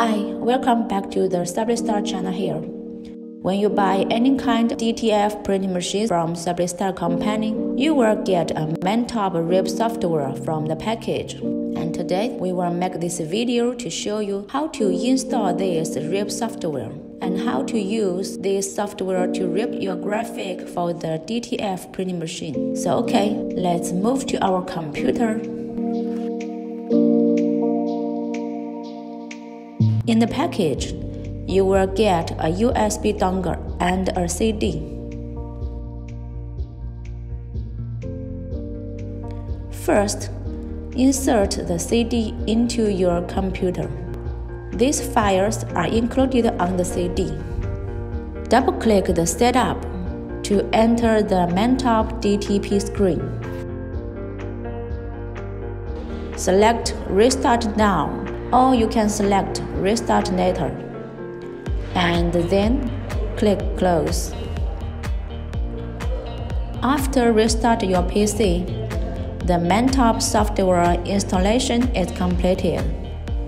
Hi, welcome back to the Sublistar channel here. When you buy any kind of DTF printing machine from Sublistar company, you will get a Maintop RIP software from the package. And today, we will make this video to show you how to install this RIP software and how to use this software to rip your graphic for the DTF printing machine. So okay, let's move to our computer. In the package, you will get a USB dongle and a CD. First, insert the CD into your computer. These files are included on the CD. Double-click the Setup to enter the Maintop DTF screen. Select Restart Now, or you can select Restart Later, and then click Close. After restart your PC, the Maintop software installation is completed.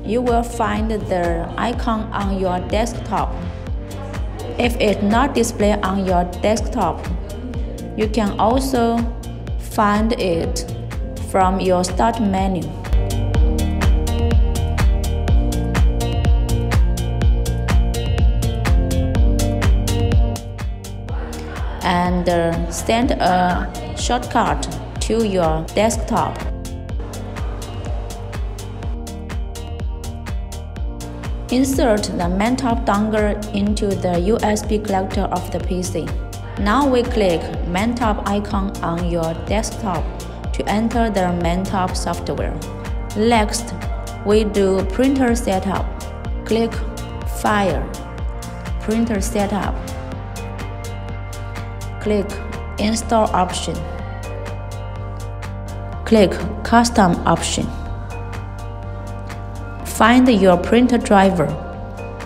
You will find the icon on your desktop. If it's not displayed on your desktop, you can also find it from your Start menu. And send a shortcut to your desktop. Insert the Maintop dongle into the USB connector of the PC. Now we click Maintop icon on your desktop to enter the Maintop software. Next, we do Printer Setup. Click File, Printer Setup. Click Install option. Click Custom option. Find your printer driver.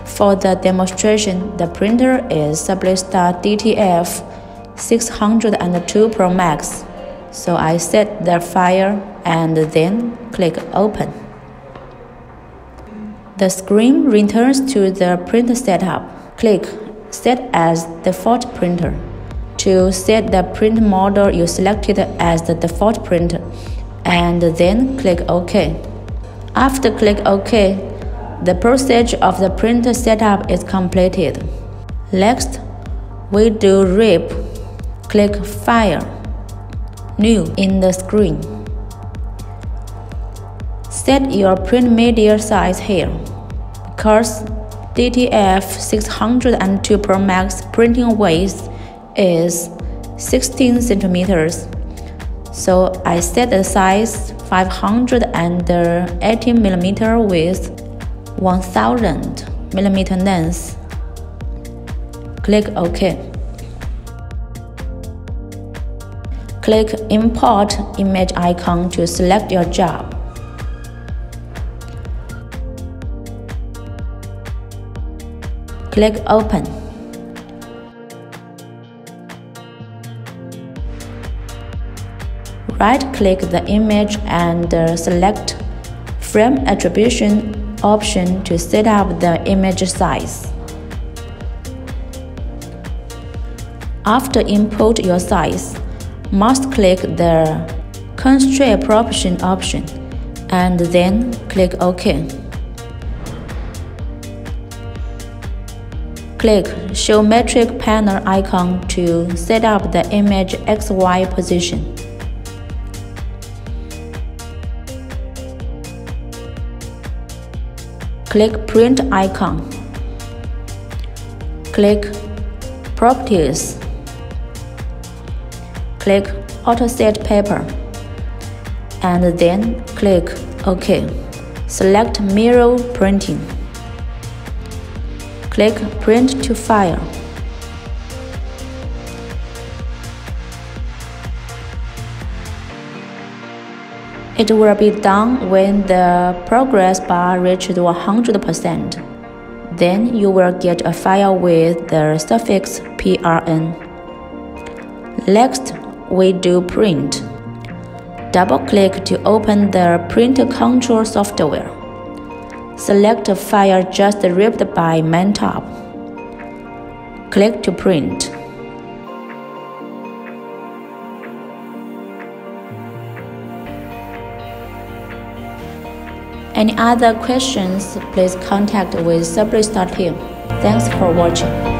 For the demonstration, the printer is Sublistar DTF-602 Pro Max. So I set the file and then click Open. The screen returns to the printer setup. Click Set as Default Printer to set the print model you selected as the default printer, and then click OK. After click OK, the process of the printer setup is completed. Next, we do RIP. Click File, New in the screen. Set your print media size here, because DTF-602 Pro Max printing width is 16 centimeters, so I set the size 580 millimeter with 1000 millimeter length. Click OK. Click Import Image icon to select your job. Click Open. Right-click the image and select Frame Attribution option to set up the image size. After input your size, must click the Constraint Proportion option and then click OK. Click Show Metric Panel icon to set up the image XY position. Click Print icon. Click Properties. Click Auto Set Paper. And then click OK. Select Mirror Printing. Click Print to File. It will be done when the progress bar reaches 100%. Then you will get a file with the suffix PRN. Next, we do Print. Double-click to open the Print Control software. Select a file just ripped by Maintop. Click to print. Any other questions, please contact with Sublistar team. Thanks for watching.